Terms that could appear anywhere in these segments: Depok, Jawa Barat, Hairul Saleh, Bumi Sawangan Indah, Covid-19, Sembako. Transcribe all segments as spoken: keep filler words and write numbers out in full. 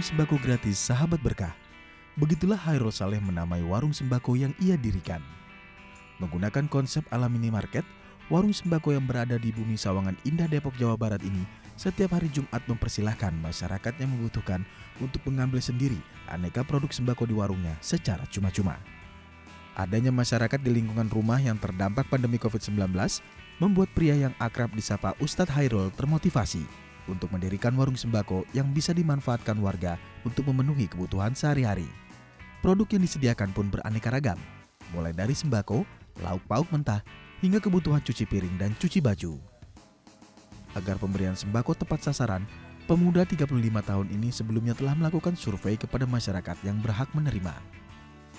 Warung Sembako Gratis Sahabat Berkah. Begitulah Hairul Saleh menamai warung sembako yang ia dirikan. Menggunakan konsep ala minimarket, warung sembako yang berada di Bumi Sawangan Indah, Depok, Jawa Barat ini setiap hari Jumat mempersilahkan masyarakat yang membutuhkan untuk mengambil sendiri aneka produk sembako di warungnya secara cuma-cuma. Adanya masyarakat di lingkungan rumah yang terdampak pandemi covid sembilan belas membuat pria yang akrab disapa Ustadz Hairul termotivasi untuk mendirikan warung sembako yang bisa dimanfaatkan warga untuk memenuhi kebutuhan sehari-hari. Produk yang disediakan pun beraneka ragam, mulai dari sembako, lauk pauk mentah, hingga kebutuhan cuci piring dan cuci baju. Agar pemberian sembako tepat sasaran, pemuda tiga puluh lima tahun ini sebelumnya telah melakukan survei kepada masyarakat yang berhak menerima.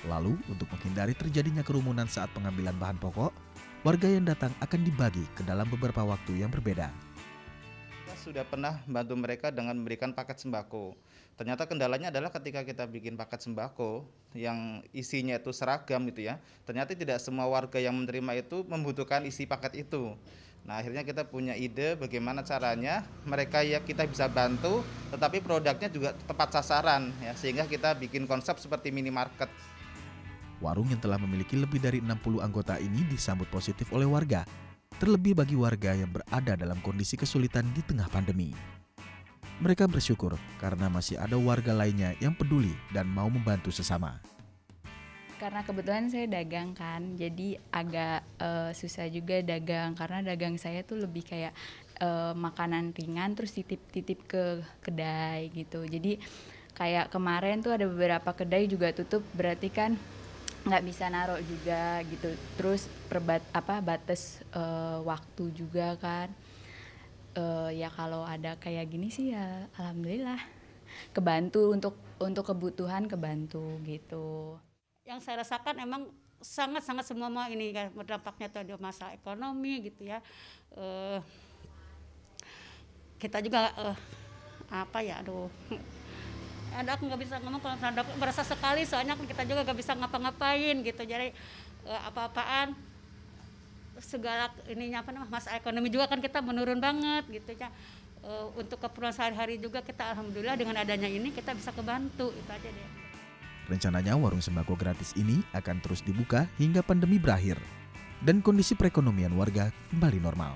Lalu, untuk menghindari terjadinya kerumunan saat pengambilan bahan pokok, warga yang datang akan dibagi ke dalam beberapa waktu yang berbeda. Sudah pernah membantu mereka dengan memberikan paket sembako. Ternyata kendalanya adalah ketika kita bikin paket sembako yang isinya itu seragam gitu ya, ternyata tidak semua warga yang menerima itu membutuhkan isi paket itu. Nah, akhirnya kita punya ide bagaimana caranya mereka ya kita bisa bantu, tetapi produknya juga tepat sasaran ya, sehingga kita bikin konsep seperti minimarket. Warung yang telah memiliki lebih dari enam puluh anggota ini disambut positif oleh warga, terlebih bagi warga yang berada dalam kondisi kesulitan di tengah pandemi. Mereka bersyukur karena masih ada warga lainnya yang peduli dan mau membantu sesama. Karena kebetulan saya dagang kan, jadi agak uh, susah juga dagang, karena dagang saya tuh lebih kayak uh, makanan ringan terus titip-titip ke kedai gitu. Jadi kayak kemarin tuh ada beberapa kedai juga tutup, berarti kan nggak bisa naruh juga gitu, terus perbat apa batas e, waktu juga kan. E, ya kalau ada kayak gini sih ya alhamdulillah kebantu, untuk untuk kebutuhan kebantu gitu. Yang saya rasakan emang sangat sangat semua mau ini kan berdampaknya tuh ada masalah ekonomi gitu ya. E, kita juga e, apa ya aduh. Ada aku nggak bisa ngomong kalau merasa sekali, soalnya kita juga nggak bisa ngapa-ngapain gitu. Jadi apa-apaan segala ininya apa namanya masalah ekonomi juga kan kita menurun banget gitu ya. Untuk keperluan sehari-hari juga kita alhamdulillah dengan adanya ini kita bisa kebantu, itu aja deh. Rencananya warung sembako gratis ini akan terus dibuka hingga pandemi berakhir dan kondisi perekonomian warga kembali normal.